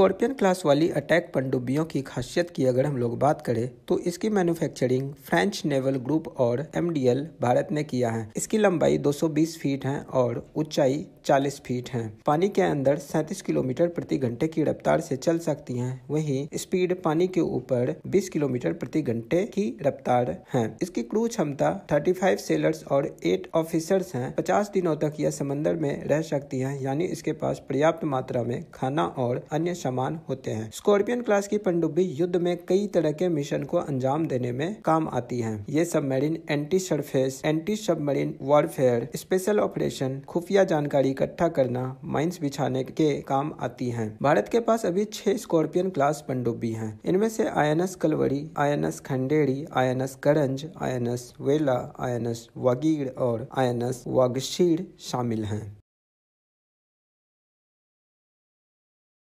Scorpion class वाली attack पनडुब्बियों की खासियत की अगर हम लोग बात करें तो इसकी मैन्युफैक्चरिंग फ्रेंच नेवल ग्रुप और MDL भारत ने किया है। इसकी लंबाई 220 फीट है और ऊंचाई 40 फीट है। पानी के अंदर 37 किलोमीटर प्रति घंटे की रफ्तार से चल सकती है, वहीं स्पीड पानी के ऊपर 20 किलोमीटर प्रति घंटे की रफ्तार है। इसकी क्रू क्षमता 35 सेलर्स और 8 ऑफिसर्स है। 50 दिनों तक यह समंदर में रह सकती है, यानी इसके पास पर्याप्त मात्रा में खाना और अन्य सामान होते हैं। स्कॉर्पियन क्लास की पनडुब्बी युद्ध में कई तरह के मिशन को अंजाम देने में काम आती है। ये submarine anti surface, anti submarine warfare, special operation, खुफिया जानकारी इकट्ठा करना, माइंस बिछाने के काम आती हैं। भारत के पास अभी 6 स्कॉर्पियन क्लास पनडुब्बी हैं। इनमें से INS Kalvari, INS Khanderi, INS करंज, INS वेला, INS वागीर और INS वागशील शामिल हैं।